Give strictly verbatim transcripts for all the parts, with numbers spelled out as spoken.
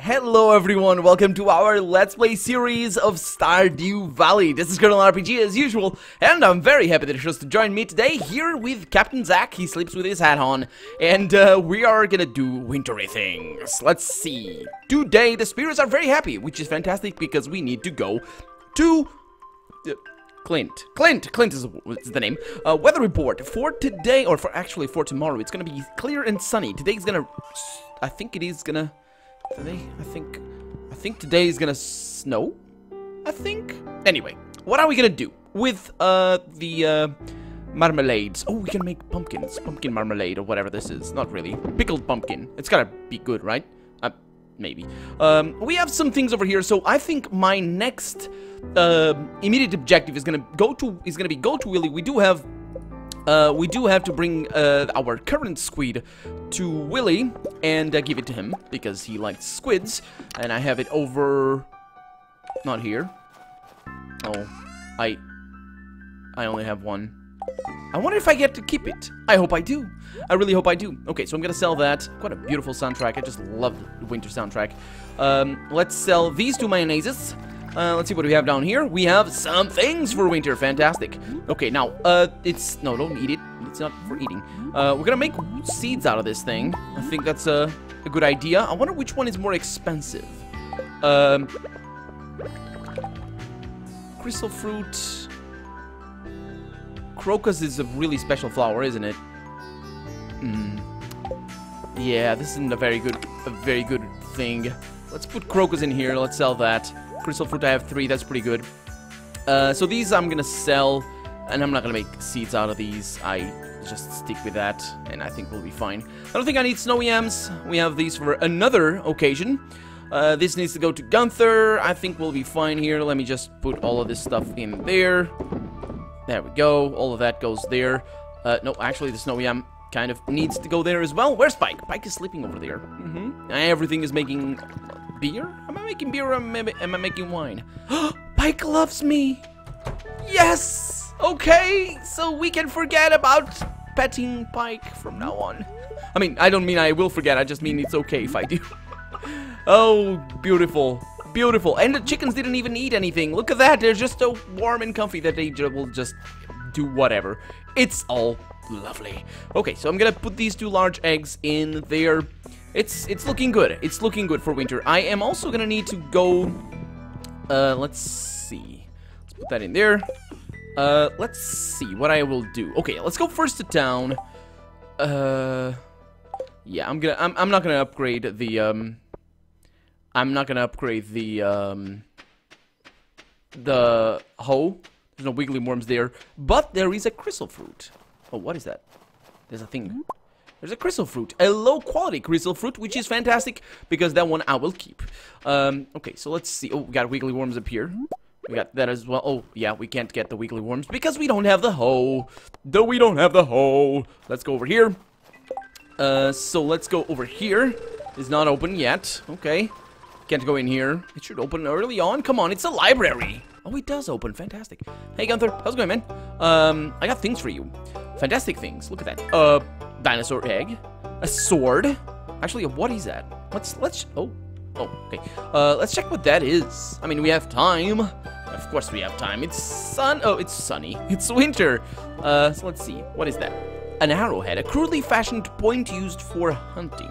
Hello everyone, welcome to our Let's Play series of Stardew Valley. This is Colonel R P G as usual, and I'm very happy that you chose to join me today here with Captain Zack. He sleeps with his hat on, and uh, we are gonna do wintry things. Let's see. Today the spirits are very happy, which is fantastic because we need to go to... Uh, Clint. Clint! Clint is, is the name. Uh, weather report for today, or for actually for tomorrow. It's gonna be clear and sunny. Today's gonna... I think it is gonna... Today, I think, I think today is gonna snow, I think. Anyway, what are we gonna do with uh, the uh, marmalades? Oh, we can make pumpkins, pumpkin marmalade or whatever this is. Not really, pickled pumpkin. It's gotta be good, right? Uh, maybe. Um, we have some things over here, so I think my next uh, immediate objective is gonna go to is gonna be go to Willy. We do have. Uh, we do have to bring uh, our current squid to Willy and uh, give it to him because he likes squids. And I have it over... Not here. Oh, I... I only have one. I wonder if I get to keep it. I hope I do. I really hope I do. Okay, so I'm gonna sell that. Quite a beautiful soundtrack. I just love the winter soundtrack. Um, let's sell these two mayonnaises. Uh, let's see what we have down here. We have some things for winter. Fantastic. Okay, now, uh, it's... No, don't eat it. It's not for eating. Uh, we're gonna make seeds out of this thing. I think that's a, a good idea. I wonder which one is more expensive. Um... Crystal fruit... Crocus is a really special flower, isn't it? Mm. Yeah, this isn't a very good... A very good thing. Let's put Crocus in here. Let's sell that. Crystal fruit, I have three. That's pretty good. Uh, so these I'm gonna sell, and I'm not gonna make seeds out of these. I just stick with that, and I think we'll be fine. I don't think I need snowy yams. We have these for another occasion. Uh, this needs to go to Gunther. I think we'll be fine here. Let me just put all of this stuff in there. There we go. All of that goes there. Uh, no, actually, the snowy yam kind of needs to go there as well. Where's Pike? Pike is sleeping over there. Mm-hmm. Everything is making... Beer? Am I making beer or am I, am I making wine? Pike loves me! Yes! Okay, so we can forget about petting Pike from now on. I mean, I don't mean I will forget, I just mean it's okay if I do. Oh, beautiful. Beautiful. And the chickens didn't even eat anything. Look at that, they're just so warm and comfy that they will just do whatever. It's all lovely. Okay, so I'm gonna put these two large eggs in there. It's it's looking good. It's looking good for winter. I am also gonna need to go. Uh, let's see. Let's put that in there. Uh, let's see what I will do. Okay, let's go first to town. Uh, yeah, I'm gonna. I'm I'm not gonna upgrade the. Um, I'm not gonna upgrade the. Um, the hoe. There's no wiggly worms there, but there is a crystal fruit. Oh, what is that? There's a thing. There's a crystal fruit, a low-quality crystal fruit, which is fantastic, because that one I will keep. Um, okay, so let's see. Oh, we got wiggly worms up here. We got that as well. Oh, yeah, we can't get the wiggly worms, because we don't have the hoe. Though we don't have the hoe. Let's go over here. Uh, so let's go over here. It's not open yet. Okay. Can't go in here. It should open early on. Come on, it's a library. Oh, it does open. Fantastic. Hey, Gunther. How's it going, man? Um, I got things for you. Fantastic things. Look at that. Uh... Dinosaur egg, a sword. Actually, what is that? Let's let's oh oh okay. Uh, let's check what that is. I mean, we have time. Of course, we have time. It's sun. Oh, it's sunny. It's winter. Uh, so let's see. What is that? An arrowhead, a crudely fashioned point used for hunting.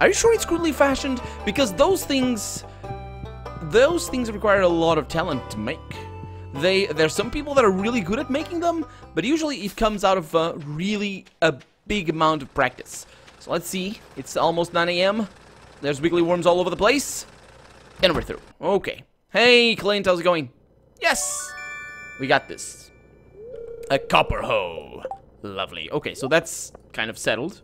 Are you sure it's crudely fashioned? Because those things, those things require a lot of talent to make. They there's some people that are really good at making them, but usually it comes out of uh, really a big amount of practice. So let's see. It's almost nine A M There's wiggly worms all over the place. And we're through. Okay. Hey, Clint, how's it going? Yes! We got this. A copper hoe. Lovely. Okay, so that's kind of settled.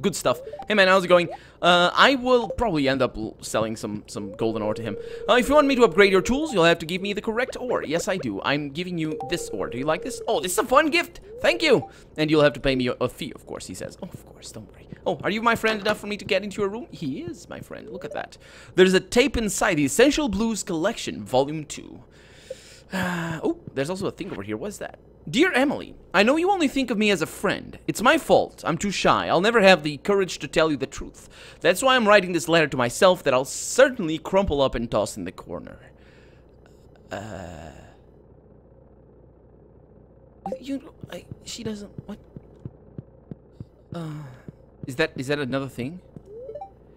Good stuff. Hey, man, how's it going? Uh, I will probably end up selling some, some golden ore to him. Uh, if you want me to upgrade your tools, you'll have to give me the correct ore. Yes, I do. I'm giving you this ore. Do you like this? Oh, this is a fun gift. Thank you. And you'll have to pay me a fee, of course, he says. Oh, of course, don't worry. Oh, are you my friend enough for me to get into your room? He is, my friend. Look at that. There's a tape inside the Essential Blues Collection, Volume two. Uh, oh, there's also a thing over here. What is that? Dear Emily, I know you only think of me as a friend. It's my fault. I'm too shy. I'll never have the courage to tell you the truth. That's why I'm writing this letter to myself that I'll certainly crumple up and toss in the corner. Uh... You... I, she doesn't... What? Uh... Is that... Is that another thing?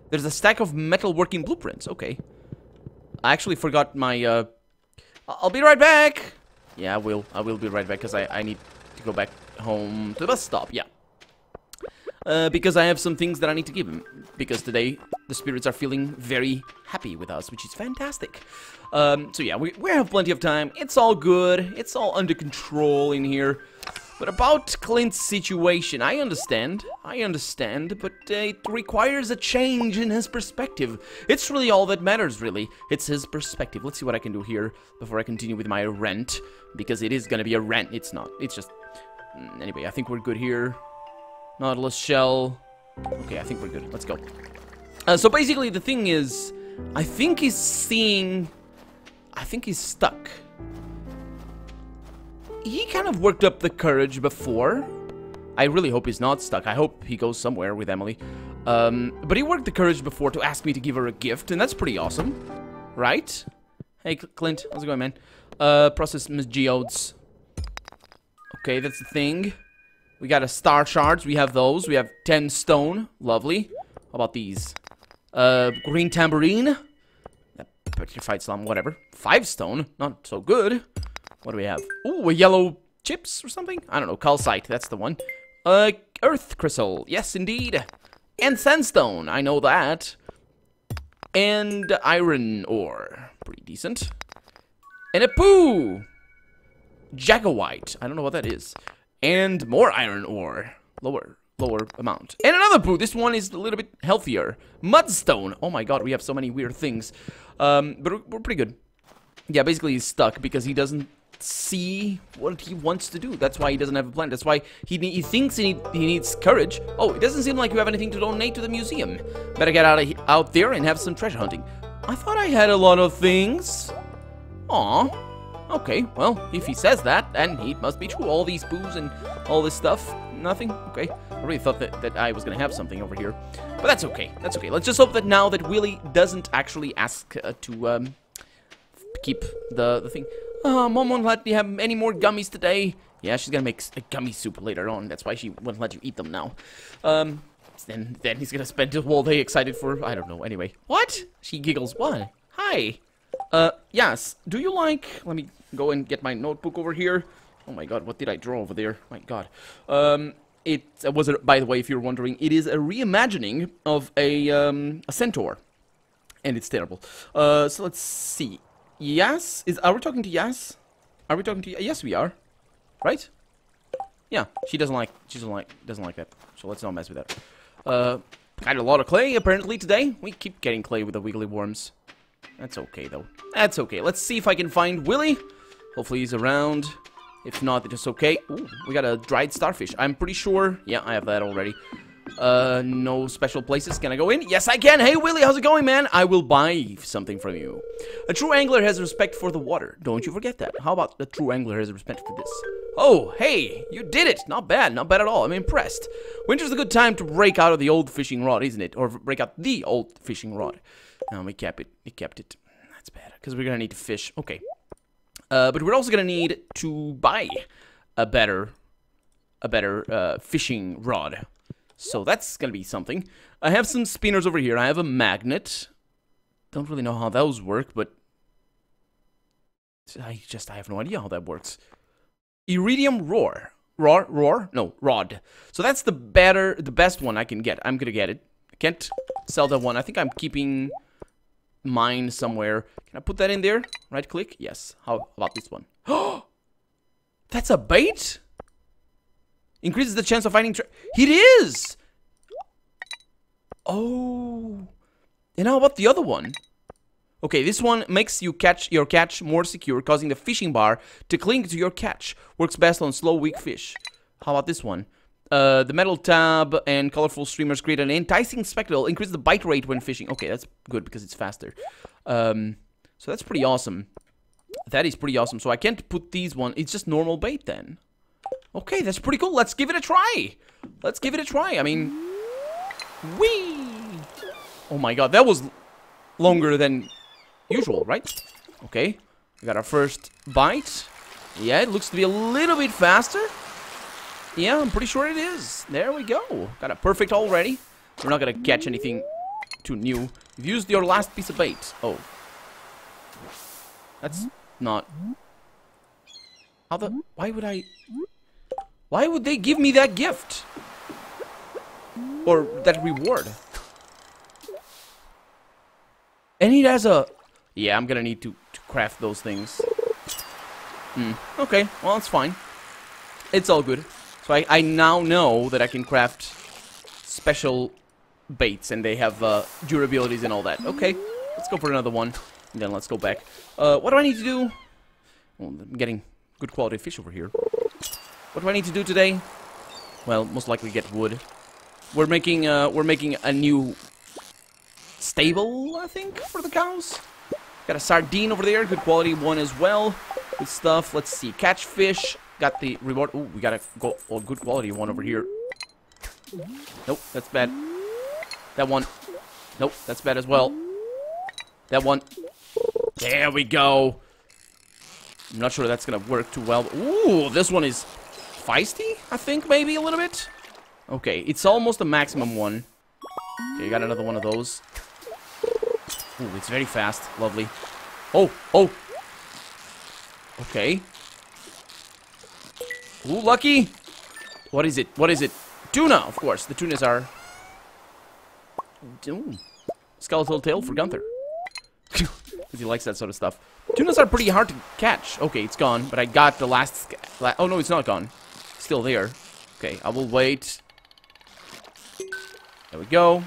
There's a stack of metalworking blueprints. Okay. I actually forgot my, uh... I'll be right back! Yeah, I will. I will be right back because I, I need to go back home to the bus stop. Yeah. Uh, because I have some things that I need to give him. Because today, the spirits are feeling very happy with us, which is fantastic. Um, so yeah, we, we have plenty of time. It's all good. It's all under control in here. But about Clint's situation, I understand. I understand, but uh, it requires a change in his perspective. It's really all that matters, really. It's his perspective. Let's see what I can do here before I continue with my rant. Because it is going to be a rant. It's not. It's just... Anyway, I think we're good here. Nautilus shell. Okay, I think we're good. Let's go. Uh, so basically, the thing is... I think he's seeing... I think he's stuck. He kind of worked up the courage before. I really hope he's not stuck. I hope he goes somewhere with Emily. Um, but he worked the courage before to ask me to give her a gift, and that's pretty awesome. Right? Hey, Clint. How's it going, man? Uh, process geodes. Okay, that's the thing. We got a star shards. We have those. We have ten stone. Lovely. How about these? Uh, green tambourine. Petrified slum, whatever. five stone. Not so good. What do we have? Ooh, a yellow chips or something? I don't know, calcite, that's the one. Uh, earth crystal, yes indeed. And sandstone, I know that. And iron ore, pretty decent. And a poo! Jaggawite, I don't know what that is. And more iron ore, lower, lower amount. And another poo, this one is a little bit healthier. Mudstone, oh my god, we have so many weird things. Um, but we're pretty good. Yeah, basically he's stuck because he doesn't see what he wants to do. That's why he doesn't have a plan. That's why he, he thinks he, need, he needs courage. Oh, it doesn't seem like you have anything to donate to the museum. Better get out of out there and have some treasure hunting. I thought I had a lot of things. Aw. Okay, well, if he says that, then it must be true. All these booze and all this stuff. Nothing? Okay. I really thought that, that I was going to have something over here. But that's okay. That's okay. Let's just hope that now that Willy doesn't actually ask uh, to... Um, keep the, the thing. Oh, Mom won't let me have any more gummies today. Yeah, she's gonna make a gummy soup later on. That's why she won't let you eat them now. Um, then, then he's gonna spend the whole day excited for, I don't know, anyway. What? She giggles. What? Hi. Uh, yes. Do you like... Let me go and get my notebook over here. Oh my god, what did I draw over there? My god. Um, it was, a, by the way, if you're wondering, it is a reimagining of a, um, a centaur. And it's terrible. Uh, so let's see. Yes? Is, are we talking to Yas? Are we talking to Yes, we are. Right? Yeah, she doesn't like she doesn't like doesn't like that. So let's not mess with that. Uh got a lot of clay apparently today. We keep getting clay with the wiggly worms. That's okay though. That's okay. Let's see if I can find Willy. Hopefully he's around. If not, it's okay. Ooh, we got a dried starfish. I'm pretty sure. Yeah, I have that already. Uh no special places. Can I go in? Yes, I can. Hey, Willy, how's it going, man? I will buy something from you. A true angler has respect for the water. Don't you forget that. How about the true angler has respect for this? Oh, hey, you did it. Not bad. Not bad at all. I'm impressed. Winter's a good time to break out of the old fishing rod, isn't it? Or break out the old fishing rod. No, we kept it. We kept it. That's bad. Because we're going to need to fish. Okay. Uh, but we're also going to need to buy a better, a better uh, fishing rod. So that's gonna be something. I have some spinners over here. I have a magnet. Don't really know how those work, but... I just, I have no idea how that works. Iridium roar. Roar, roar? No, rod. So that's the better, the best one I can get. I'm gonna get it. I can't sell that one. I think I'm keeping mine somewhere. Can I put that in there? Right click? Yes. How about this one? Oh! That's a bait? Increases the chance of finding tra- It is! Oh. And how about the other one? Okay, this one makes you catch your catch more secure, causing the fishing bar to cling to your catch. Works best on slow, weak fish. How about this one? Uh, the metal tab and colorful streamers create an enticing spectacle. Increase the bite rate when fishing. Okay, that's good because it's faster. Um, so that's pretty awesome. That is pretty awesome. So I can't put these one. It's just normal bait then. Okay, that's pretty cool. Let's give it a try. Let's give it a try. I mean, whee! Oh my god, that was longer than usual, right? Okay, we got our first bite. Yeah, it looks to be a little bit faster. Yeah, I'm pretty sure it is. There we go. Got it perfect already. We're not gonna catch anything too new. You've used your last piece of bait. Oh. That's not... How the... Why would I... Why would they give me that gift? Or that reward? And it has a... Yeah, I'm gonna need to, to craft those things. Hmm. Okay, well, it's fine. It's all good. So I, I now know that I can craft special baits, and they have uh, durabilities and all that. Okay, let's go for another one, and then let's go back. Uh, what do I need to do? Well, I'm getting good quality fish over here. What do I need to do today? Well, most likely get wood. We're making uh, we're making a new stable, I think, for the cows. Got a sardine over there, good quality one as well. Good stuff. Let's see, catch fish. Got the reward. Ooh, we got a go oh, good quality one over here. Nope, that's bad. That one. Nope, that's bad as well. That one. There we go. I'm not sure that's gonna work too well. Ooh, this one is feisty, I think, maybe a little bit. Okay, it's almost a maximum one. Okay, got another one of those. Ooh, it's very fast. Lovely. Oh, oh. Okay. Ooh, lucky. What is it? What is it? Tuna, of course. The tunas are... Ooh. Skeletal tail for Gunther. Because he likes that sort of stuff. Tunas are pretty hard to catch. Okay, it's gone. But I got the last... La oh, no, it's not gone. It's still there. Okay, I will wait. There we go.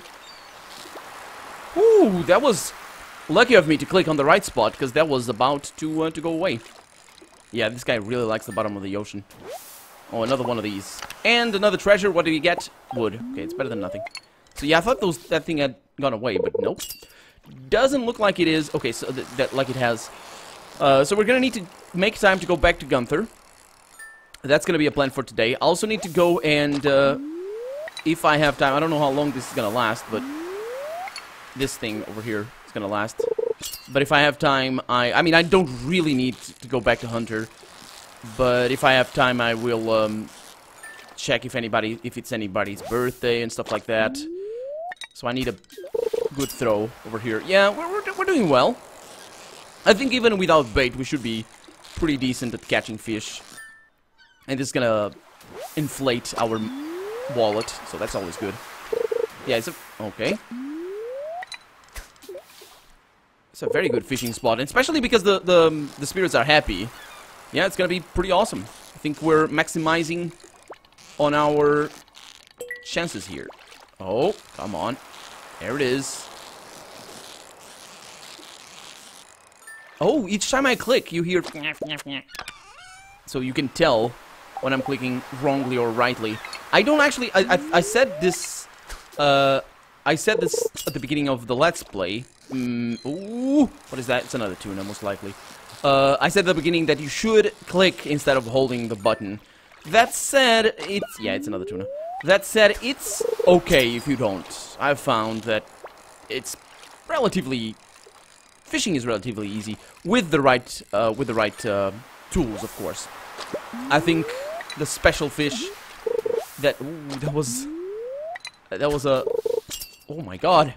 Ooh, that was lucky of me to click on the right spot, because that was about to, uh, to go away. Yeah, this guy really likes the bottom of the ocean. Oh, another one of these. And another treasure. What do we get? Wood. Okay, it's better than nothing. So, yeah, I thought those that thing had gone away, but nope. Doesn't look like it is. Okay, so th that like it has. Uh, so, we're going to need to make time to go back to Gunther. That's going to be a plan for today. I also need to go and, uh, if I have time, I don't know how long this is going to last, but this thing over here is going to last. But if I have time, I... I mean, I don't really need to go back to Hunter. But if I have time, I will um, check if anybody... If it's anybody's birthday and stuff like that. So I need a good throw over here. Yeah, we're, we're, we're doing well. I think even without bait, we should be pretty decent at catching fish. And this is gonna inflate our wallet. So that's always good. Yeah, it's a... Okay. It's a very good fishing spot, especially because the, the the spirits are happy. Yeah, it's gonna be pretty awesome. I think we're maximizing on our chances here. Oh, come on. There it is. Oh, each time I click, you hear... So you can tell when I'm clicking wrongly or rightly. I don't actually... I, I, I said this... Uh, I said this at the beginning of the Let's Play... Mm, ooh, what is that? It's another tuna, most likely. Uh, I said at the beginning that you should click instead of holding the button. That said, it's... Yeah, it's another tuna. That said, it's okay if you don't. I've found that it's relatively... Fishing is relatively easy with the right, uh, with the right uh, tools, of course. I think the special fish that... Ooh, that was... That was a... Oh my god.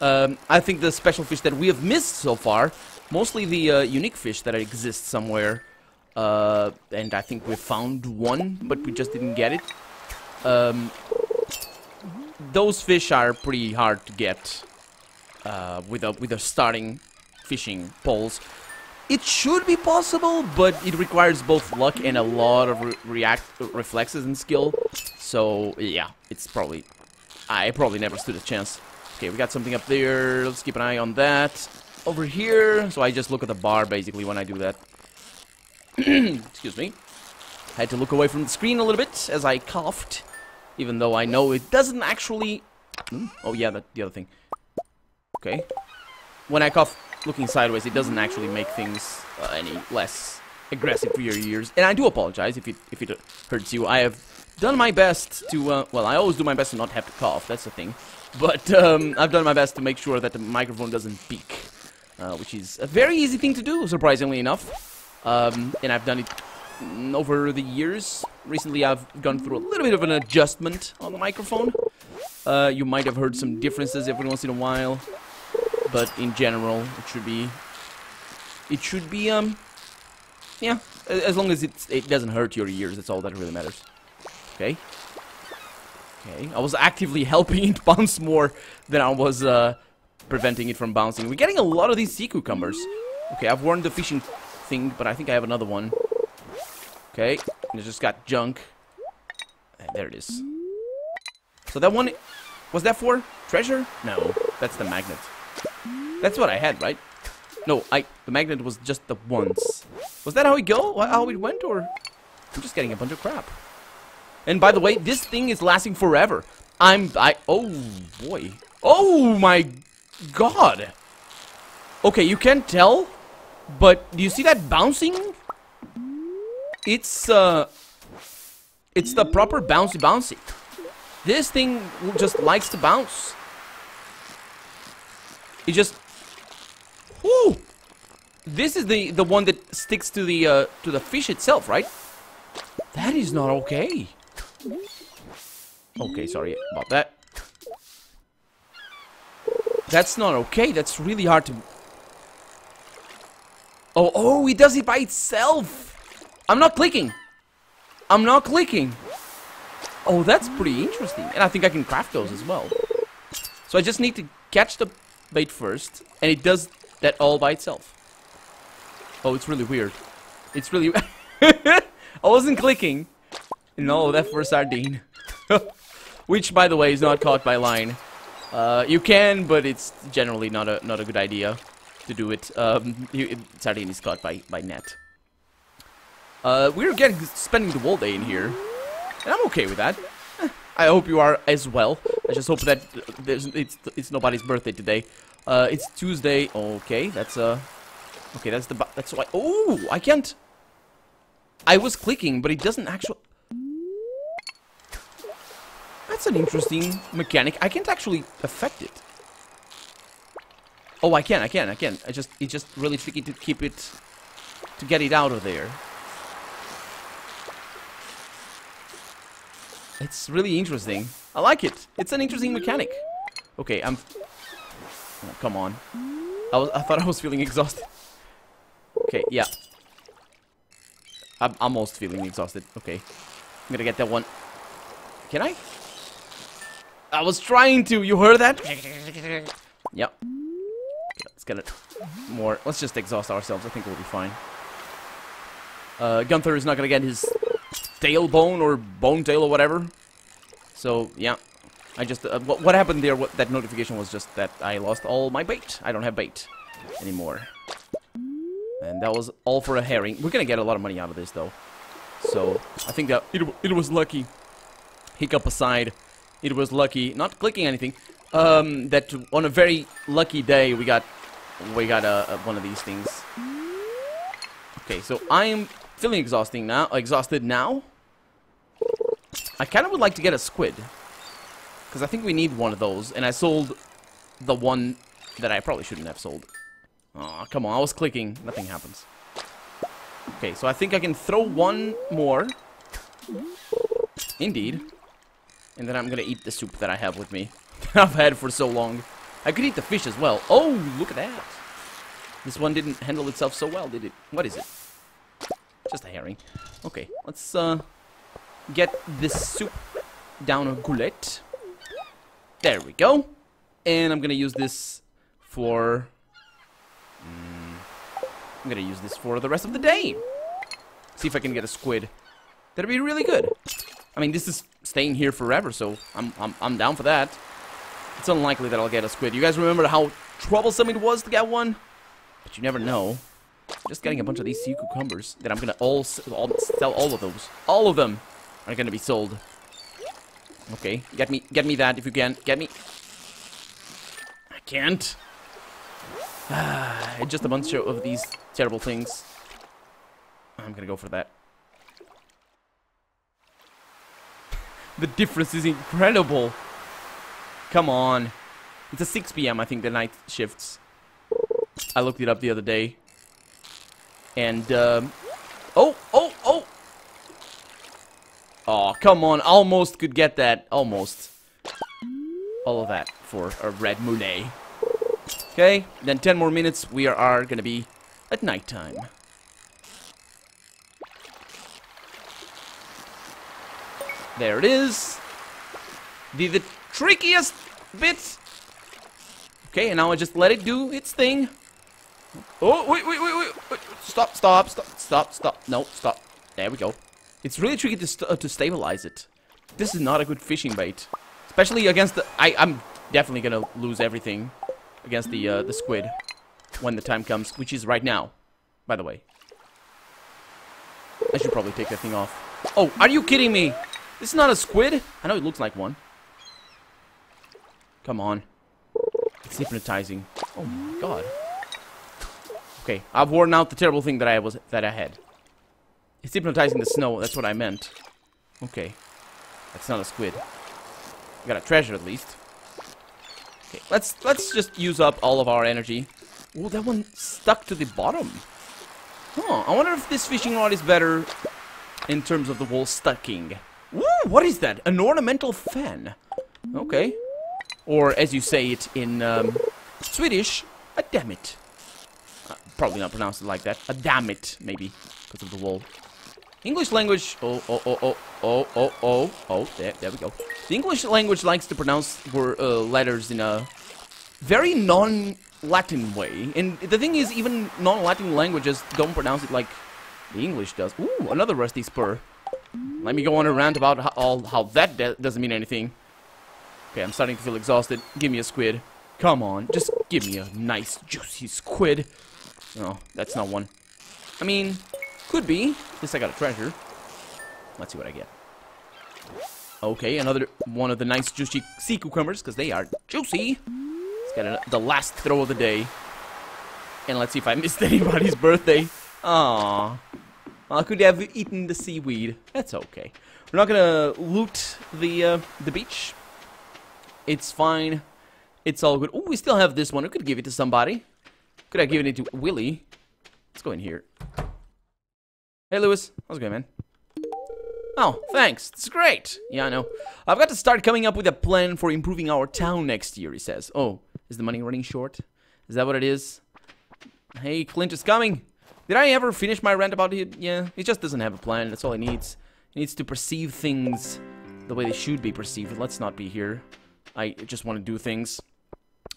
Um, I think the special fish that we have missed so far, mostly the uh, unique fish that exists somewhere, uh, and I think we found one, but we just didn't get it. Um, those fish are pretty hard to get uh, with a with a starting fishing poles. It should be possible, but it requires both luck and a lot of re react reflexes and skill. So yeah, it's probably I probably never stood a chance. Okay, we got something up there. Let's keep an eye on that. Over here. So I just look at the bar, basically, when I do that. Excuse me. I had to look away from the screen a little bit as I coughed. Even though I know it doesn't actually... Hmm? Oh, yeah, that, the other thing. Okay. When I cough looking sideways, it doesn't actually make things uh, any less aggressive for your ears, and I do apologize if it if it hurts you. I have done my best to uh, well, I always do my best to not have to cough. That's the thing, but um, I've done my best to make sure that the microphone doesn't peak, uh, which is a very easy thing to do, surprisingly enough. Um, and I've done it over the years. Recently, I've gone through a little bit of an adjustment on the microphone. Uh, you might have heard some differences every once in a while, but in general, it should be, it should be, um, yeah, as long as it's, it doesn't hurt your ears, that's all that really matters. Okay. Okay, I was actively helping it bounce more than I was, uh, preventing it from bouncing. We're getting a lot of these sea cucumbers. Okay, I've worn the fishing thing, but I think I have another one. Okay, and it just got junk. And there it is. So that one, was that for treasure? No, that's the magnet. That's what I had, right? No, I the magnet was just the once. Was that how it go? How it went, or I'm just getting a bunch of crap. And by the way, this thing is lasting forever. I'm I oh boy. Oh my god. Okay, you can't tell, but do you see that bouncing? It's uh it's the proper bouncy bouncy. This thing just likes to bounce. It just Whoo! This is the the one that sticks to the uh to the fish itself, right? That is not okay. Okay, sorry about that. That's not okay. That's really hard to Oh, oh, it does it by itself. I'm not clicking. I'm not clicking. Oh, that's pretty interesting. And I think I can craft those as well. So I just need to catch the bait first. And it does that all by itself. Oh, it's really weird. It's really... I wasn't clicking. No, that for sardine. Which, by the way, is not caught by line. Uh, you can, but it's generally not a, not a good idea to do it. Um, you, sardine is caught by, by net. Uh, we're getting spending the whole day in here, and I'm okay with that. I hope you are as well. I just hope that there's, it's it's nobody's birthday today. Uh, it's Tuesday. Okay, that's uh, okay, that's the that's why. Oh, I can't. I was clicking, but it doesn't actually. That's an interesting mechanic. I can't actually affect it. Oh, I can, I can, I can. I just it's just really tricky to keep it, to get it out of there. It's really interesting. I like it. It's an interesting mechanic. Okay, I'm... Oh, come on. I, was, I thought I was feeling exhausted. Okay, yeah. I'm almost feeling exhausted. Okay. I'm gonna get that one. Can I? I was trying to. You heard that? Yeah. Okay, let's get it more. Let's just exhaust ourselves. I think we'll be fine. Uh, Gunther is not gonna get his... tailbone or bone tail or whatever. So yeah, I just uh, what, what happened there? What, that notification was just that I lost all my bait. I don't have bait anymore, and that was all for a herring. We're gonna get a lot of money out of this though, so I think that it it was lucky. Hiccup aside, it was lucky. Not clicking anything. Um, that on a very lucky day we got we got a, a one of these things. Okay, so I am feeling exhausting now. Exhausted now. I kind of would like to get a squid, because I think we need one of those, and I sold the one that I probably shouldn't have sold. Aw, oh, come on, I was clicking. Nothing happens. Okay, so I think I can throw one more. Indeed. And then I'm gonna eat the soup that I have with me. That I've had for so long. I could eat the fish as well. Oh, look at that. This one didn't handle itself so well, did it? What is it? Just a herring. Okay, let's uh, get this soup down a gullet. There we go. And I'm gonna use this for... Mm, I'm gonna use this for the rest of the day. See if I can get a squid. That'd be really good. I mean, this is staying here forever, so I'm, I'm, I'm down for that. It's unlikely that I'll get a squid. You guys remember how troublesome it was to get one? But you never know. Just getting a bunch of these sea cucumbers that I'm gonna all, all sell. All of those, all of them are gonna be sold. Okay, get me, get me that if you can. Get me. I can't. Ah, just a bunch of these terrible things. I'm gonna go for that. The difference is incredible. Come on. It's a six p m I think, the night shifts. I looked it up the other day. And, um... oh, oh, oh! Aw, come on. Almost could get that. Almost. All of that for a red moulet. Okay, then ten more minutes. We are gonna be at nighttime. There it is. The, the trickiest bit. Okay, and now I just let it do its thing. Oh, wait, wait, wait, wait. wait. Stop, stop, stop, stop, stop. No, stop. There we go. It's really tricky to, st uh, to stabilize it. This is not a good fishing bait. Especially against the... I, I'm definitely gonna lose everything against the, uh, the squid when the time comes, which is right now, by the way. I should probably take that thing off. Oh, are you kidding me? This is not a squid? I know it looks like one. Come on. It's hypnotizing. Oh my god. Okay, I've worn out the terrible thing that I was that I had. It's hypnotizing the snow, that's what I meant. Okay. That's not a squid. We got a treasure at least. Okay, let's let's just use up all of our energy. Oh, that one stuck to the bottom. Huh, I wonder if this fishing rod is better in terms of the wall stucking. Ooh, what is that? An ornamental fan. Okay. Or, as you say it in um, Swedish, a dammit. Uh, probably not pronounced it like that. A dammit, maybe, because of the wall. English language... Oh, oh, oh, oh, oh, oh, oh, oh, there, there we go. The English language likes to pronounce word, uh, letters in a very non-Latin way. And the thing is, even non-Latin languages don't pronounce it like the English does. Ooh, another rusty spur. Let me go on a rant about how, all, how that doesn't mean anything. Okay, I'm starting to feel exhausted. Give me a squid. Come on, just give me a nice, juicy squid. No, that's not one. I mean, could be. At least I got a treasure. Let's see what I get. Okay, another one of the nice, juicy sea cucumbers, because they are juicy. Let's get an, the last throw of the day. And let's see if I missed anybody's birthday. Aww. I could have eaten the seaweed. That's okay. We're not gonna loot the uh, the beach. It's fine. It's all good. Oh, we still have this one. We could give it to somebody. Could have given it to Willy. Let's go in here. Hey, Lewis. How's it going, man? Oh, thanks. It's great. Yeah, I know. I've got to start coming up with a plan for improving our town next year, he says. Oh, is the money running short? Is that what it is? Hey, Clint is coming. Did I ever finish my rant about it? Yeah, he just doesn't have a plan. That's all he needs. He needs to perceive things the way they should be perceived. Let's not be here. I just want to do things.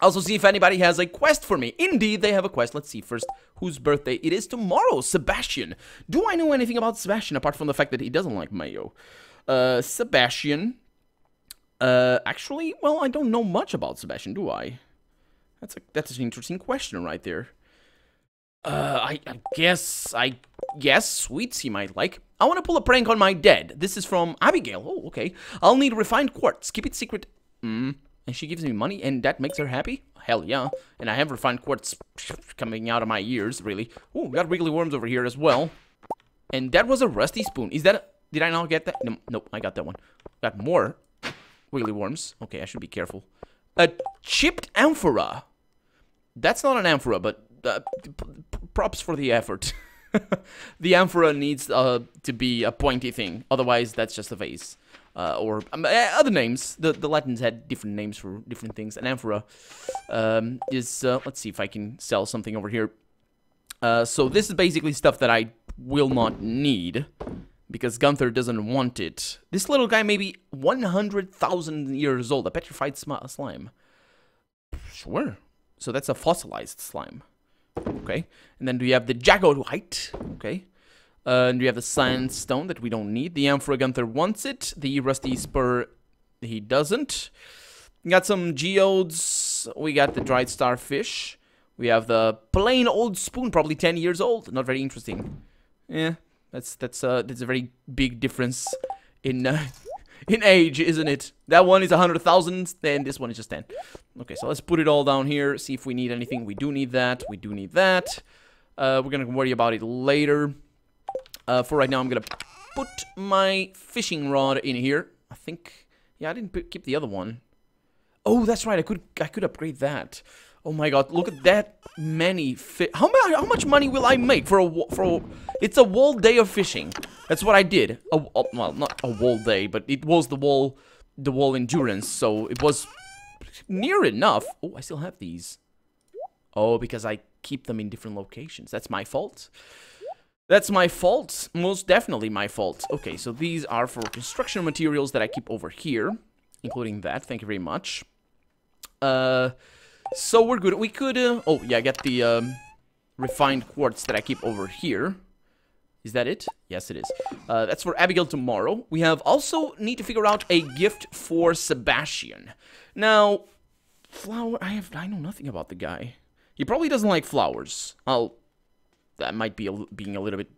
Also, see if anybody has a quest for me. Indeed, they have a quest. Let's see first whose birthday it is tomorrow. Sebastian. Do I know anything about Sebastian apart from the fact that he doesn't like mayo? Uh, Sebastian. Uh, actually, well, I don't know much about Sebastian, do I? That's a, that's an interesting question right there. Uh, I, I guess, I guess sweets he might like. I want to pull a prank on my dad. This is from Abigail. Oh, okay. I'll need refined quartz. Keep it secret. Mm. And she gives me money and that makes her happy? Hell yeah. And I have refined quartz coming out of my ears, really. Oh, we got wiggly worms over here as well. And that was a rusty spoon. Is that... A, did I not get that? No, nope, I got that one. Got more wiggly worms. Okay, I should be careful. A chipped amphora. That's not an amphora, but... Uh, props for the effort. The amphora needs uh, to be a pointy thing, otherwise that's just a vase. Uh, or um, other names. The the Latins had different names for different things. An amphora um, is. Uh, let's see if I can sell something over here. Uh, so this is basically stuff that I will not need because Gunther doesn't want it. This little guy may be one hundred thousand years old. A petrified sm slime. Sure. So that's a fossilized slime. Okay, and then do you have the jagodite? Okay, uh, and do you have the sandstone that we don't need? The amphora Gunther wants it. The rusty spur, he doesn't. We got some geodes. We got the dried starfish. We have the plain old spoon, probably ten years old. Not very interesting. Yeah, that's that's uh that's a very big difference in uh, in age, isn't it? That one is a hundred thousand, then this one is just ten. Okay, so let's put it all down here, see if we need anything. We do need that, we do need that. Uh, we're gonna worry about it later. Uh, for right now, I'm going to put my fishing rod in here. I think... Yeah, I didn't put, keep the other one. Oh, that's right. I could I could upgrade that. Oh my god, look at that many fish. How, ma how much money will I make for a... for a, It's a whole day of fishing. That's what I did. A, a, well, not a whole day, but it was the whole... The wall endurance, so it was near enough. Oh, I still have these. Oh, because I keep them in different locations. That's my fault. That's my fault. Most definitely my fault. Okay, so these are for construction materials that I keep over here, including that. Thank you very much. Uh, so we're good. We could... Uh, oh, yeah, I got the um, refined quartz that I keep over here. Is that it? Yes, it is. Uh, that's for Abigail tomorrow. We have also need to figure out a gift for Sebastian. Now, flower. I have. I know nothing about the guy. He probably doesn't like flowers. I'll. That might be a, being a little bit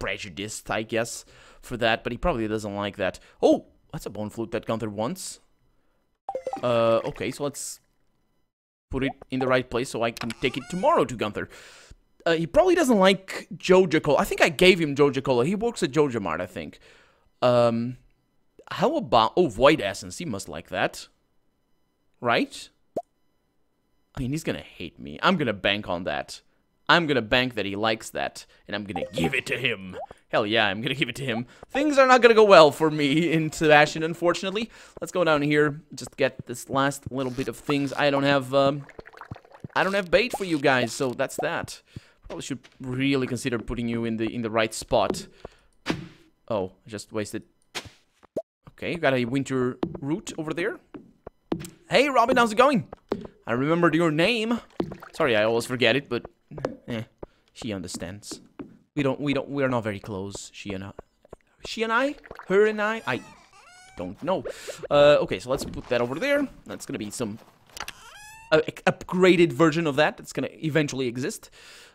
prejudiced, I guess, for that. But he probably doesn't like that. Oh, that's a bone flute that Gunther wants. Uh, okay, so let's put it in the right place so I can take it tomorrow to Gunther. Uh, he probably doesn't like Joja Cola. I think I gave him Joja Cola. He works at Jojamart, I think. Um, how about... Oh, Void Essence. He must like that. Right? I mean, he's gonna hate me. I'm gonna bank on that. I'm gonna bank that he likes that. And I'm gonna give it to him. Hell yeah, I'm gonna give it to him. Things are not gonna go well for me in Sebastian, unfortunately. Let's go down here. Just get this last little bit of things. I don't have... Um, I don't have bait for you guys, so that's that. Probably should really consider putting you in the in the right spot. Oh, just wasted. Okay, you got a winter root over there. Hey, Robin, how's it going? I remembered your name. Sorry, I always forget it, but eh, she understands. We don't, we don't, we are not very close. She and I, she and I, her and I, I don't know. Uh, okay, so let's put that over there. That's gonna be some. Uh, upgraded version of that that's gonna eventually exist.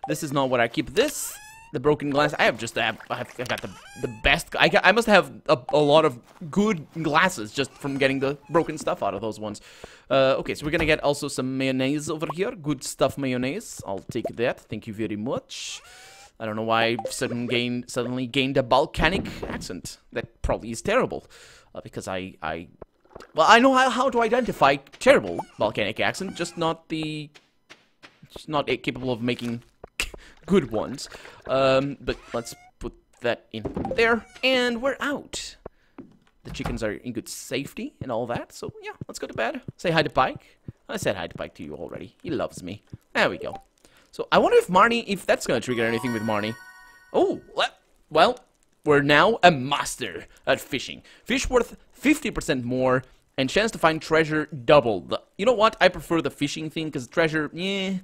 This is not what I keep. This, the broken glass. I have just I have, I have I got the the best. I got, I must have a, a lot of good glasses just from getting the broken stuff out of those ones. Uh, okay, so we're gonna get also some mayonnaise over here. Good stuff mayonnaise. I'll take that. Thank you very much. I don't know why I suddenly gained suddenly gained a Balkanic accent. That probably is terrible uh, because I I. Well, I know how, how to identify terrible volcanic accent, just not the... Just not uh, capable of making good ones. Um, but let's put that in there, and we're out. The chickens are in good safety and all that, so yeah, let's go to bed. Say hi to Pike. I said hi to Pike to you already. He loves me. There we go. So I wonder if Marnie, if that's going to trigger anything with Marnie. Oh, well... We're now a master at fishing. Fish worth fifty percent more and chance to find treasure doubled. You know what? I prefer the fishing thing because treasure, eh.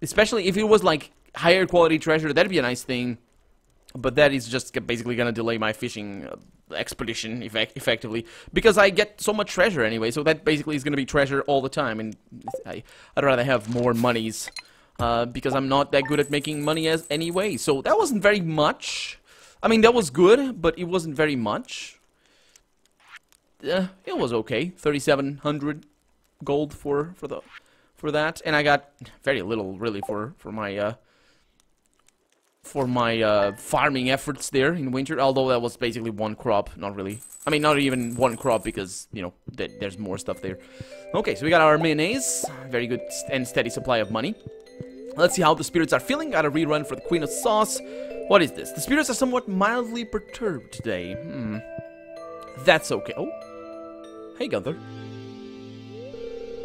Especially if it was like higher quality treasure, that'd be a nice thing. But that is just basically going to delay my fishing expedition effect effectively. Because I get so much treasure anyway, so that basically is going to be treasure all the time. And I, I'd rather have more monies uh, because I'm not that good at making money as anyway. So that wasn't very much. I mean, that was good, but it wasn't very much. Uh, it was okay. thirty-seven hundred gold for for the for that, and I got very little really for for my uh, for my uh, farming efforts there in winter. Although that was basically one crop, not really. I mean, not even one crop because you know th there's more stuff there. Okay, so we got our mayonnaise, very good and steady supply of money. Let's see how the spirits are feeling. Got a rerun for the Queen of Sauce. What is this? The spirits are somewhat mildly perturbed today. Hmm. That's okay. Oh. Hey, Gunther.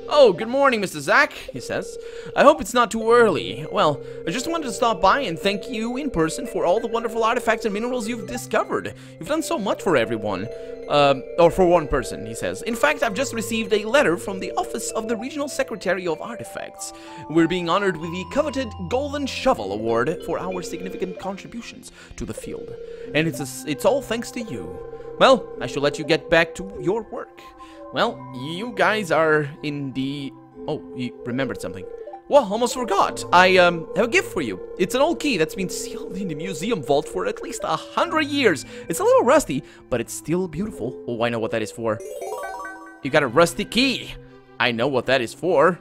Oh, good morning, Mister Zack, he says. I hope it's not too early. Well, I just wanted to stop by and thank you in person for all the wonderful artifacts and minerals you've discovered. You've done so much for everyone. Um, or for one person, he says. In fact, I've just received a letter from the office of the Regional Secretary of Artifacts. We're being honored with the coveted Golden Shovel Award for our significant contributions to the field. And it's, a, it's all thanks to you. Well, I shall let you get back to your work. Well, you guys are in the... Oh, you remembered something. Well, almost forgot. I um, have a gift for you. It's an old key that's been sealed in the museum vault for at least a hundred years. It's a little rusty, but it's still beautiful. Oh, I know what that is for. You got a rusty key. I know what that is for.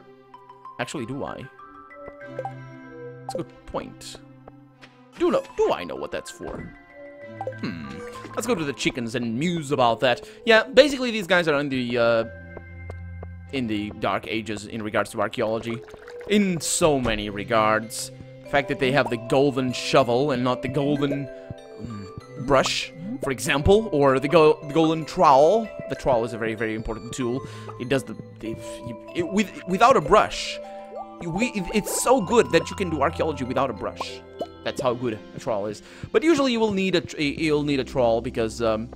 Actually, do I? That's a good point. Do, know, do I know what that's for? Hmm. Let's go to the chickens and muse about that. Yeah, basically these guys are in the, uh, in the Dark Ages in regards to archaeology. In so many regards. The fact that they have the golden shovel and not the golden brush, for example, or the, go the golden trowel. The trowel is a very, very important tool. It does the... It, it, with, without a brush, we, it, it's so good that you can do archaeology without a brush. That's how good a trowel is. But usually you will need a you'll need a trowel because, um,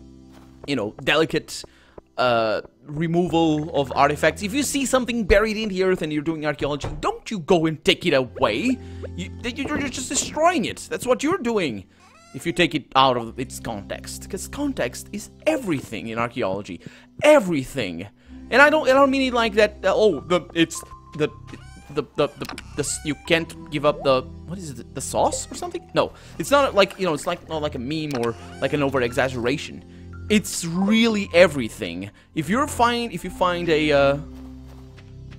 you know, delicate uh, removal of artifacts. If you see something buried in the earth and you're doing archaeology, don't you go and take it away. You, you're just destroying it. That's what you're doing. If you take it out of its context, because context is everything in archaeology, everything. And I don't I don't mean it like that. Uh, oh, the it's the. The, the, the, the, you can't give up the, what is it, the, the sauce or something? No, it's not like, you know, it's like not like a meme or like an over-exaggeration. It's really everything. If you find, if you find a, uh,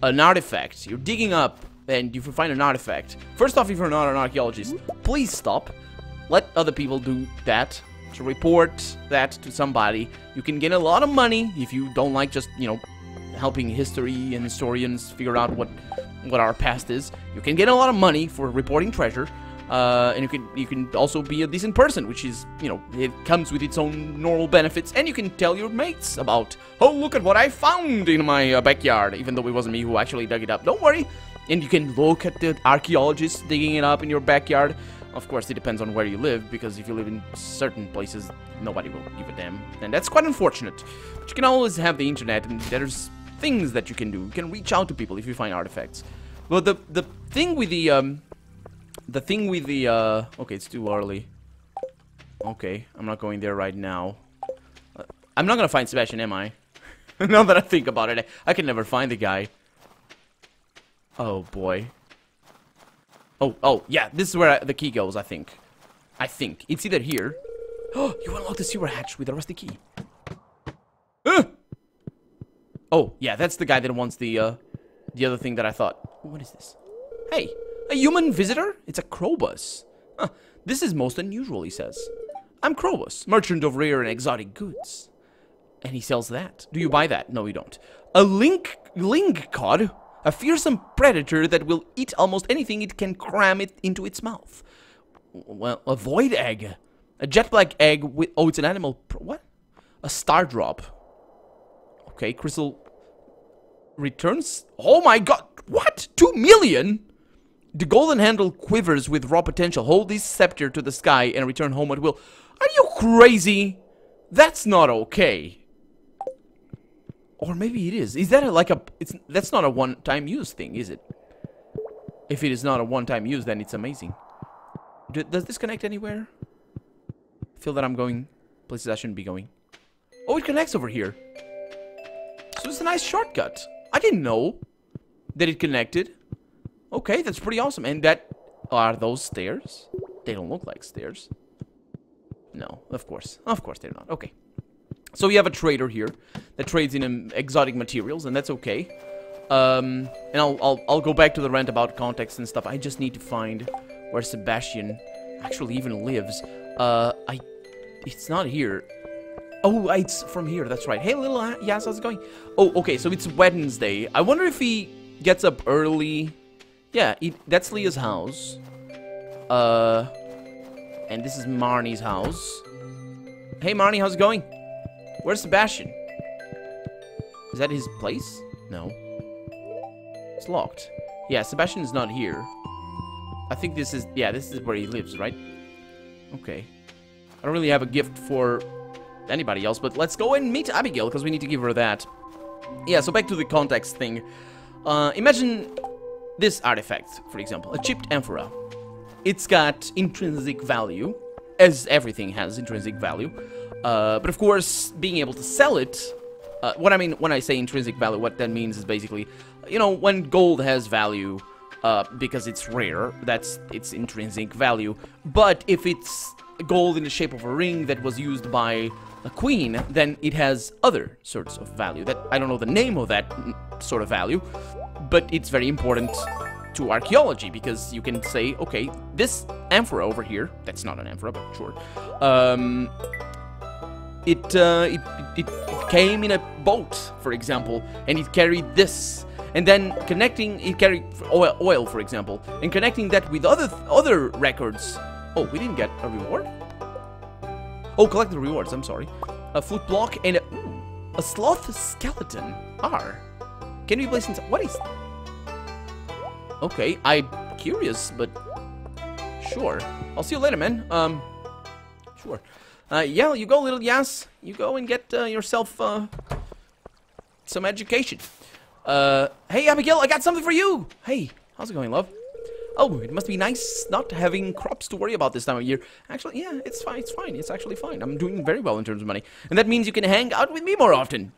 an artifact, you're digging up and if you find an artifact, first off, if you're not an archaeologist, please stop. Let other people do that, to report that to somebody. You can get a lot of money if you don't like just, you know, helping history and historians figure out what what our past is. You can get a lot of money for reporting treasure, uh, and you can you can also be a decent person, which is, you know, it comes with its own normal benefits, and you can tell your mates about, oh, look at what I found in my uh, backyard, even though it wasn't me who actually dug it up, don't worry. And you can look at the archaeologists digging it up in your backyard. Of course, it depends on where you live, because if you live in certain places, nobody will give a damn, and that's quite unfortunate. But you can always have the internet, and there's things that you can do. You can reach out to people if you find artifacts. Well, the the thing with the um, the thing with the uh, okay, it's too early. Okay, I'm not going there right now. Uh, I'm not gonna find Sebastian, am I? Now that I think about it, I, I can never find the guy. Oh boy. Oh oh yeah, this is where I, the key goes. I think. I think it's either here. Oh, you unlock the sewer hatch with the rusty key. Uh! Oh, yeah, that's the guy that wants the, uh, the other thing that I thought. What is this? Hey, a human visitor? It's a Krobus. Huh, this is most unusual, he says. I'm Krobus, merchant of rare and exotic goods. And he sells that. Do you buy that? No, you don't. A link, Lingcod, a fearsome predator that will eat almost anything it can cram it into its mouth. Well, a void egg. A jet black egg with, oh, it's an animal, what? A star drop. Okay, crystal returns. Oh my god, what? Two million? The golden handle quivers with raw potential. Hold this scepter to the sky and return home at will. Are you crazy? That's not okay. Or maybe it is. Is that a, like a... It's, that's not a one-time use thing, is it? If it is not a one-time use, then it's amazing. Do, does this connect anywhere? I feel that I'm going places I shouldn't be going. Oh, it connects over here. So it's a nice shortcut. I didn't know that it connected. Okay, that's pretty awesome. And that... Are those stairs? They don't look like stairs. No, of course. Of course they're not. Okay. So we have a trader here that trades in um, exotic materials, and that's okay. Um, and I'll, I'll, I'll go back to the rant about context and stuff. I just need to find where Sebastian actually even lives. Uh, I... It's not here. Oh, it's from here, that's right. Hey, little Yas, how's it going? Oh, okay, so it's Wednesday. I wonder if he gets up early. Yeah, it, that's Leah's house. Uh, and this is Marnie's house. Hey, Marnie, how's it going? Where's Sebastian? Is that his place? No. It's locked. Yeah, Sebastian's not here. I think this is... Yeah, this is where he lives, right? Okay. I don't really have a gift for... anybody else, but let's go and meet Abigail because we need to give her that. Yeah, so back to the context thing. Uh, imagine this artifact, for example, a chipped amphora. It's got intrinsic value, as everything has intrinsic value. Uh, but of course, being able to sell it, uh, what I mean when I say intrinsic value, what that means is basically, you know, when gold has value uh, because it's rare, that's its intrinsic value. But if it's gold in the shape of a ring that was used by a queen, then it has other sorts of value. That I don't know the name of that sort of value, but it's very important to archaeology, because you can say, okay, this amphora over here, that's not an amphora, but sure, um, it, uh, it, it, it came in a boat, for example, and it carried this, and then connecting, it carried oil, oil for example, and connecting that with other, other records. Oh, we didn't get a reward? Oh, collect the rewards, I'm sorry. A foot block and a, ooh, a sloth skeleton. R. Can we place inside? What is that? Okay, I'm curious, but sure. I'll see you later, man. Um, sure. Uh, yeah, you go, little Yas. You go and get uh, yourself uh, some education. Uh, hey, Abigail, I got something for you. Hey, how's it going, love? Oh, it must be nice not having crops to worry about this time of year. Actually, yeah, it's fine. It's fine. It's actually fine. I'm doing very well in terms of money. And that means you can hang out with me more often.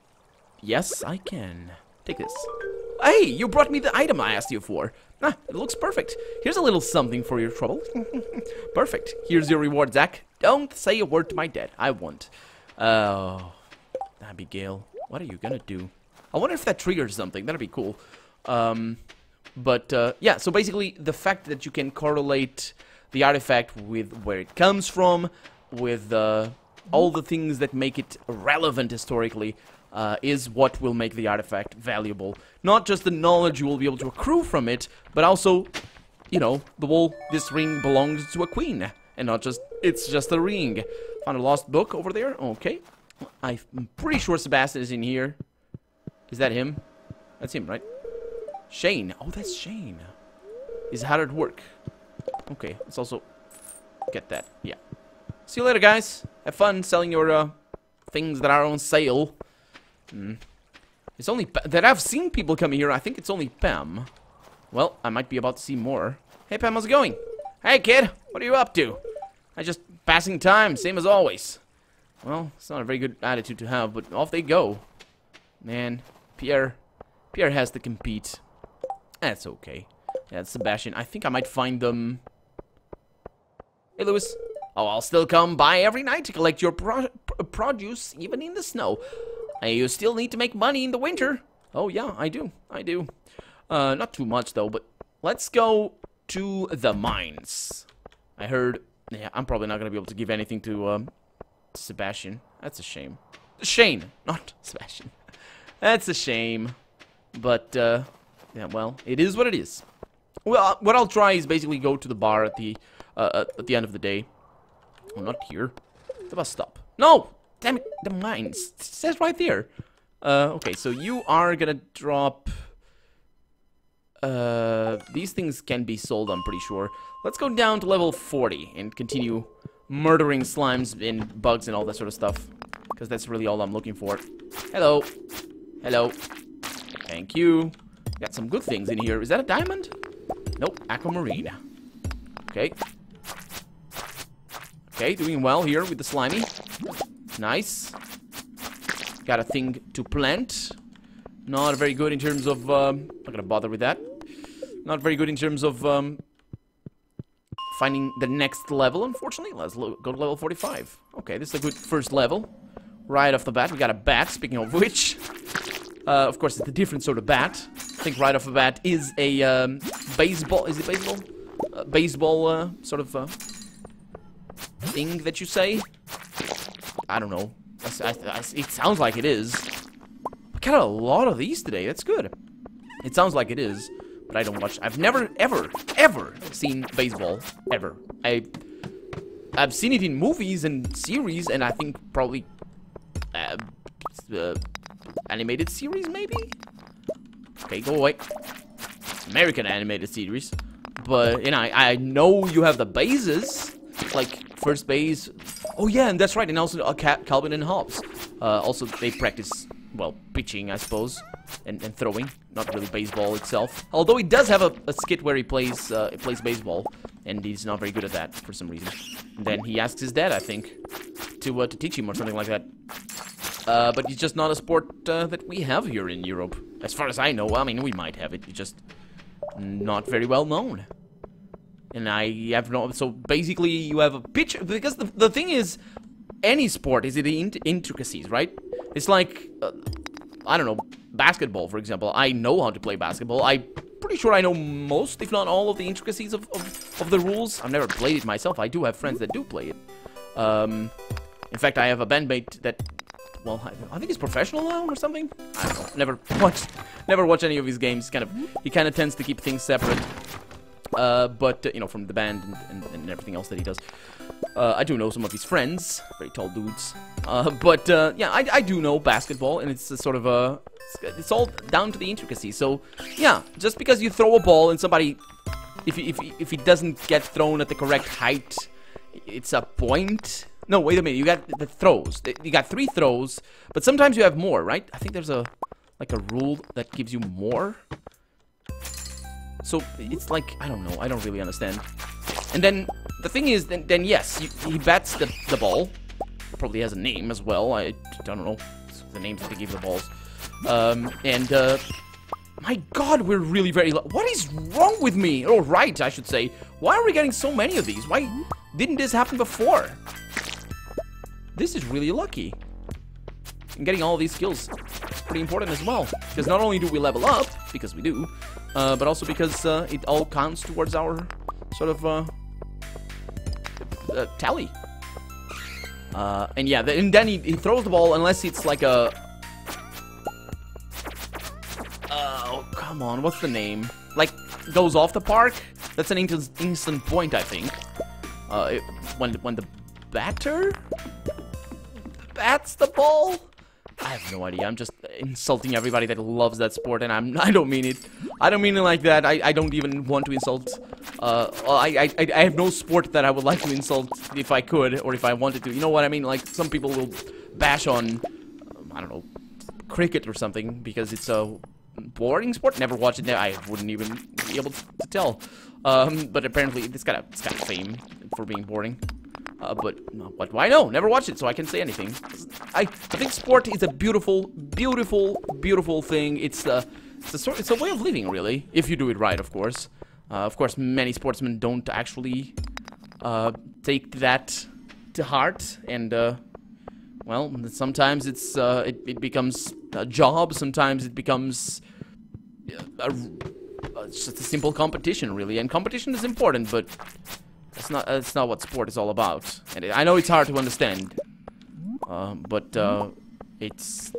Yes, I can. Take this. Hey, you brought me the item I asked you for. Ah, it looks perfect. Here's a little something for your trouble. Perfect. Here's your reward, Zack. Don't say a word to my dad. I won't. Oh, Abigail, what are you gonna do? I wonder if that triggers something. That'd be cool. Um... But, uh, yeah, so basically the fact that you can correlate the artifact with where it comes from, with uh, all the things that make it relevant historically, uh, is what will make the artifact valuable. Not just the knowledge you will be able to accrue from it, but also, you know, the whole, this ring belongs to a queen, and not just, it's just a ring. Found a lost book over there, okay. I'm pretty sure Sebastian is in here. Is that him? That's him, right? Shane. Oh, that's Shane. He's hard at work. Okay, let's also get that. Yeah. See you later, guys. Have fun selling your uh, things that are on sale. Mm. It's only pa that I've seen people come here. I think it's only Pam. Well, I might be about to see more. Hey, Pam, how's it going? Hey, kid. What are you up to? I'm just passing time, same as always. Well, it's not a very good attitude to have, but off they go. Man, Pierre. Pierre has to compete. That's okay. That's Sebastian. I think I might find them. Hey, Lewis. Oh, I'll still come by every night to collect your pro pro produce, even in the snow. You still need to make money in the winter. Oh, yeah, I do. I do. Uh, not too much, though, but let's go to the mines. I heard... Yeah, I'm probably not going to be able to give anything to um, Sebastian. That's a shame. Shane, not Sebastian. That's a shame. But, uh... yeah, well, it is what it is. Well, what I'll try is basically go to the bar at the uh, at the end of the day. Well, not here. The bus stop. No! Damn it, the mines. It says right there. Uh, okay, so you are gonna drop... Uh, these things can be sold, I'm pretty sure. Let's go down to level forty and continue murdering slimes and bugs and all that sort of stuff. Because that's really all I'm looking for. Hello. Hello. Thank you. Got some good things in here. Is that a diamond? Nope, aquamarine. Okay. Okay, doing well here with the slimy. Nice. Got a thing to plant. Not very good in terms of... Um, not gonna bother with that. Not very good in terms of... Um, finding the next level, unfortunately. Let's go to level forty-five. Okay, this is a good first level. Right off the bat, we got a bat, speaking of which. Uh, of course, it's a different sort of bat. I think right off the bat is a um, baseball, is it baseball? Uh, baseball uh, sort of uh, thing that you say? I don't know. I, I, I, it sounds like it is. I got a lot of these today, that's good. It sounds like it is, but I don't watch. I've never, ever, ever seen baseball, ever. I, I've seen it in movies and series, and I think probably uh, uh, animated series, maybe? Okay, go away. American animated series. But, you know, I, I know you have the bases. Like, first base. Oh, yeah, and that's right. And also uh, Calvin and Hobbes. Uh, also, they practice, well, pitching, I suppose. And, and throwing. Not really baseball itself. Although he does have a, a skit where he plays, uh, he plays baseball. And he's not very good at that, for some reason. And then he asks his dad, I think, to, uh, to teach him or something like that. Uh, but it's just not a sport uh, that we have here in Europe. As far as I know, I mean, we might have it, it's just not very well known. And I have no... So, basically, you have a pitch... Because the, the thing is, any sport is the int intricacies, right? It's like, uh, I don't know, basketball, for example. I know how to play basketball. I pretty sure I know most, if not all, of the intricacies of, of, of the rules. I've never played it myself. I do have friends that do play it. Um, in fact, I have a bandmate that, well, I, I think he's professional now or something. I don't know. Never watched, never watched any of his games. Kind of, he kind of tends to keep things separate. Uh, but, uh, you know, from the band and, and, and everything else that he does. Uh, I do know some of his friends, very tall dudes. Uh, but, uh, yeah, I, I do know basketball, and it's a sort of a... It's, it's all down to the intricacy. So, yeah, just because you throw a ball and somebody... If he, if he, if he doesn't get thrown at the correct height, it's a point. No, wait a minute, you got the throws. You got three throws, but sometimes you have more, right? I think there's a, like, a rule that gives you more. So it's like, I don't know, I don't really understand. And then the thing is, then, then yes, you, he bats the, the ball. Probably has a name as well. I, I don't know the names that they give the balls. Um, and uh, my God, we're really very. What is wrong with me? Or right, I should say. Why are we getting so many of these? Why didn't this happen before? This is really lucky. And getting all these skills is pretty important as well, because not only do we level up, because we do, uh, but also because uh, it all counts towards our sort of uh, uh, tally. Uh, and yeah, and then he, he throws the ball unless it's like a... Oh, come on, what's the name? Like, goes off the park? That's an instant, instant point, I think. Uh, it, when, when the batter bats the ball? I have no idea. I'm just insulting everybody that loves that sport, and I'm, I don't mean it. I don't mean it like that. I, I don't even want to insult. Uh, I, I, I have no sport that I would like to insult if I could or if I wanted to. You know what I mean? Like, some people will bash on, um, I don't know, cricket or something because it's a boring sport. Never watched it. I wouldn't even be able to, to tell. Um, but apparently, it's got a, it's got fame for being boring. Uh, but what do I know? Never watched it, so I can't say anything. I, I think sport is a beautiful, beautiful, beautiful thing. It's a, it's a sort, it's a way of living, really, if you do it right, of course. Uh, of course, many sportsmen don't actually uh, take that to heart, and uh, well, sometimes it's uh, it, it becomes a job. Sometimes it becomes a, a, just a simple competition, really. And competition is important, but. It's not, it's not what sport is all about. And I know it's hard to understand. Uh, but uh, it's,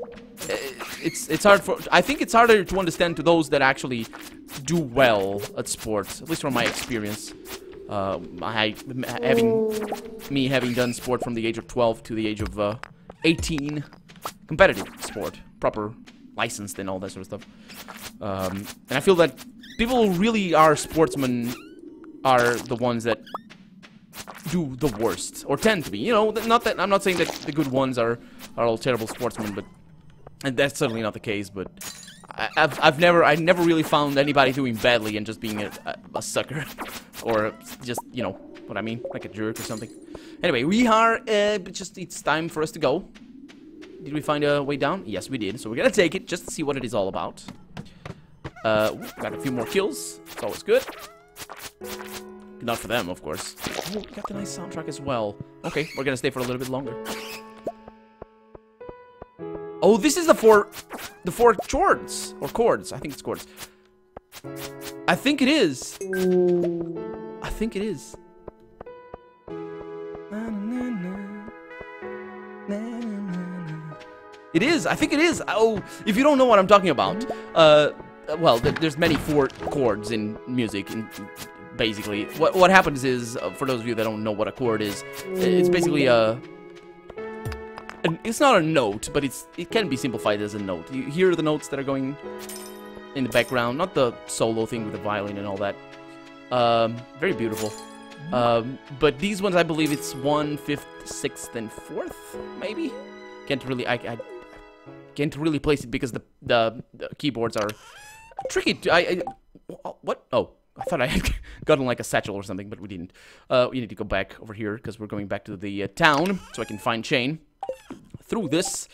it's, it's hard for... I think it's harder to understand to those that actually do well at sports. At least from my experience. Uh, I, having, me having done sport from the age of twelve to the age of uh, eighteen. Competitive sport. Proper licensed and all that sort of stuff. Um, and I feel that people who really are sportsmen are the ones that... do the worst, or tend to be. You know, not that I'm not saying that the good ones are are all terrible sportsmen, but and that's certainly not the case. But I, I've I've never I never really found anybody doing badly and just being a, a, a sucker, or just you know what I mean, like a jerk or something. Anyway, we are uh, just it's time for us to go. Did we find a way down? Yes, we did. So we're gonna take it just to see what it is all about. Uh, got a few more kills. It's always good. Not for them, of course. Oh, we got the nice soundtrack as well. Okay, we're gonna stay for a little bit longer. Oh, this is the four... The four chords. Or chords. I think it's chords. I think it is. I think it is. It is. I think it is. Oh, if you don't know what I'm talking about. Uh, well, there's many four chords in music. In, Basically, what what happens is, uh, for those of you that don't know what a chord is, it's basically a, an, it's not a note, but it's it can be simplified as a note. You hear the notes that are going in the background, not the solo thing with the violin and all that. Um, very beautiful. Um, but these ones, I believe, it's one, fifth, sixth, and fourth, maybe. Can't really, I, I can't really place it because the the, the keyboards are tricky. To, I, I what oh. I thought I had gotten like a satchel or something, but we didn't. Uh, we need to go back over here because we're going back to the uh, town so I can find Shane through this.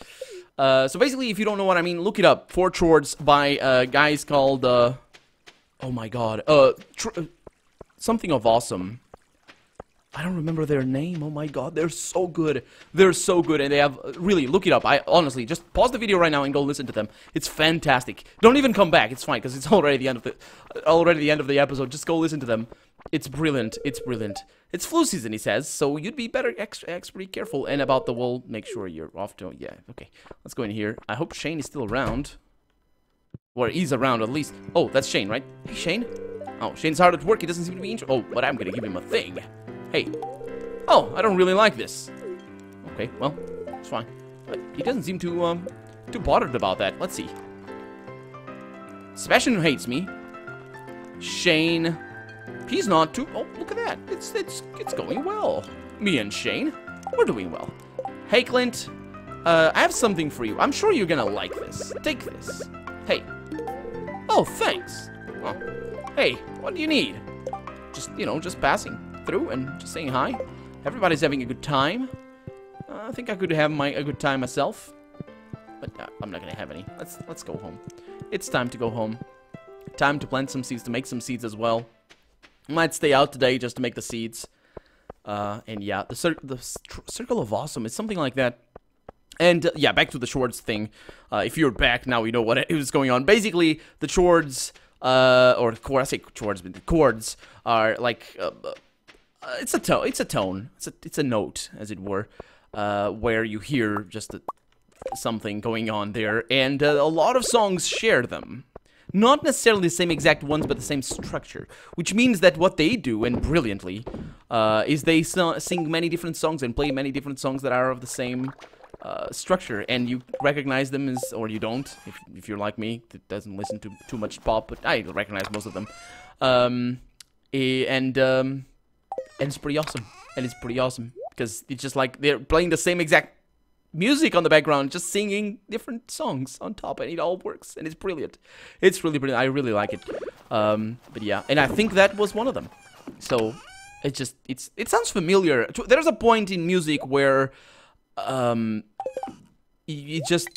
Uh, so basically, if you don't know what I mean, look it up. Four chords by uh, guys called, uh, oh my god, uh, tr something of awesome. I don't remember their name. Oh my god, they're so good. They're so good, and they have... Really, look it up. I honestly, just pause the video right now and go listen to them. It's fantastic. Don't even come back. It's fine, because it's already the end of the... Already the end of the episode. Just go listen to them. It's brilliant. It's brilliant. It's flu season, he says, so you'd be better extra, extra careful. And about the wall, make sure you're off to... Yeah, okay. Let's go in here. I hope Shane is still around. Or he's around, at least. Oh, that's Shane, right? Hey, Shane. Oh, Shane's hard at work. He doesn't seem to be... Inter oh, but I'm gonna give him a thing. Hey. Oh, I don't really like this. Okay, well, it's fine. But he doesn't seem too, um, too bothered about that. Let's see. Sebastian hates me. Shane. He's not too... Oh, look at that. It's, it's, it's going well. Me and Shane, we're doing well. Hey, Clint. Uh, I have something for you. I'm sure you're gonna like this. Take this. Hey. Oh, thanks. Oh. Hey, what do you need? Just, you know, just passing through and just saying hi. Everybody's having a good time. Uh, I think I could have my a good time myself, but uh, I'm not gonna have any. Let's let's go home. It's time to go home. Time to plant some seeds, to make some seeds as well. Might stay out today just to make the seeds. Uh, and yeah, the cir the circle of awesome is something like that. And uh, yeah, back to the Swords thing. Uh, if you're back now, you know what is going on. Basically, the Swords uh, or chords, I say chords, but the chords are like. Uh, Uh, it's a tone. It's a tone. It's a it's a note, as it were, uh, where you hear just a, something going on there, and uh, a lot of songs share them. Not necessarily the same exact ones, but the same structure, which means that what they do, and brilliantly, uh, is they so sing many different songs and play many different songs that are of the same uh, structure, and you recognize them as, or you don't, if if you're like me, that doesn't listen to too much pop, but I recognize most of them, um, and. Um, And it's pretty awesome. And it's pretty awesome. Because it's just like they're playing the same exact music on the background, just singing different songs on top. And it all works. And it's brilliant. It's really brilliant. I really like it. Um, but yeah. And I think that was one of them. So it just, it's, it sounds familiar. There's a point in music where um, it just,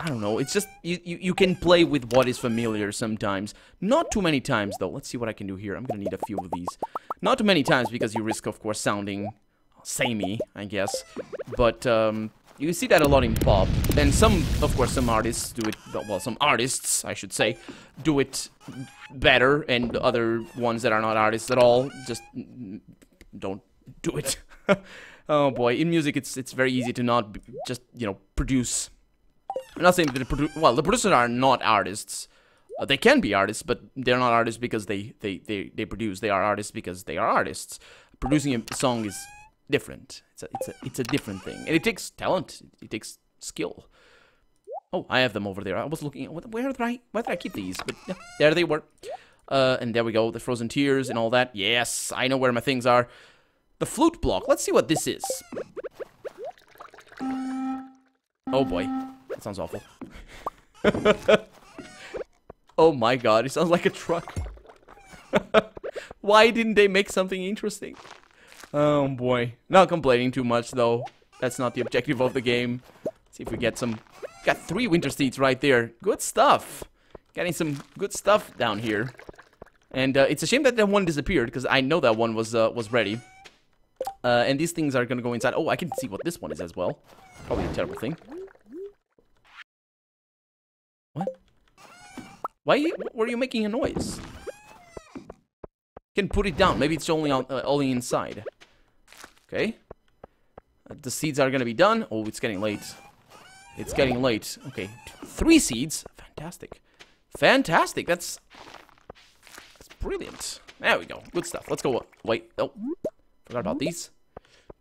I don't know. It's just, you, you, you can play with what is familiar sometimes. Not too many times, though. Let's see what I can do here. I'm going to need a few of these. Not too many times because you risk, of course, sounding samey, I guess. But um, you see that a lot in pop. And some, of course, some artists do it... Well, some artists, I should say, do it better. And other ones that are not artists at all just don't do it. Oh, boy. In music, it's, it's very easy to not just, you know, produce... I'm not saying that the produ well, the producers are not artists. Uh, they can be artists, but they're not artists because they, they, they, they produce. They are artists because they are artists. Producing a song is different. It's a, it's a, it's a different thing. And it takes talent. It takes skill. Oh, I have them over there. I was looking... Where did I, where did I keep these? But yeah, there they were. Uh, and there we go. The frozen tears and all that. Yes, I know where my things are. The flute block. Let's see what this is. Oh, boy. That sounds awful. Oh my god, it sounds like a truck. Why didn't they make something interesting? Oh boy. Not complaining too much though. That's not the objective of the game. Let's see if we get some... Got three winter seeds right there. Good stuff. Getting some good stuff down here. And uh, it's a shame that that one disappeared, because I know that one was, uh, was ready. Uh, and these things are gonna go inside. Oh, I can see what this one is as well. Probably a terrible thing. What? Why were you making a noise? You can put it down. Maybe it's only on, uh, only inside. Okay. Uh, the seeds are gonna be done. Oh, it's getting late. It's getting late. Okay. Three seeds. Fantastic. Fantastic. That's... That's brilliant. There we go. Good stuff. Let's go. Wait. Oh. Forgot about these.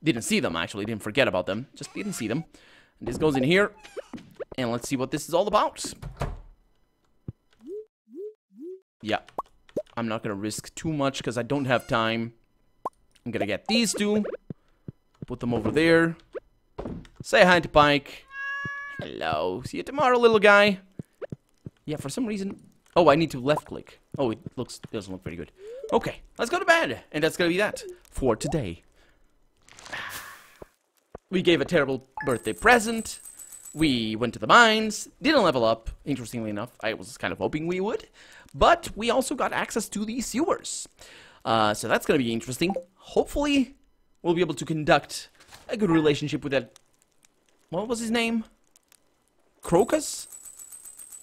Didn't see them, actually. Didn't forget about them. Just didn't see them. And this goes in here. And let's see what this is all about. Yeah. I'm not gonna risk too much because I don't have time. I'm gonna get these two. Put them over there. Say hi to Pike. Hello. See you tomorrow, little guy. Yeah, for some reason... Oh, I need to left click. Oh, it looks doesn't look very good. Okay, let's go to bed. And that's gonna be that for today. We gave a terrible birthday present. We went to the mines, didn't level up, interestingly enough, I was kind of hoping we would, but we also got access to the sewers. Uh, so that's going to be interesting. hopefully we'll be able to conduct a good relationship with that. What was his name? Crocus?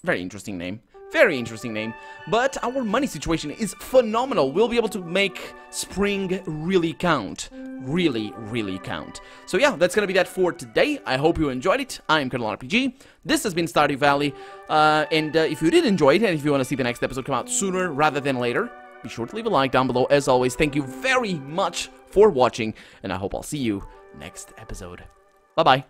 Very interesting name. Very interesting name. But our money situation is phenomenal. We'll be able to make spring really count. Really, really count. So yeah, that's gonna be that for today. I hope you enjoyed it. I'm Colonel R P G. This has been Stardew Valley. Uh, and uh, if you did enjoy it, and if you want to see the next episode come out sooner rather than later, be sure to leave a like down below. As always, thank you very much for watching, and I hope I'll see you next episode. Bye-bye.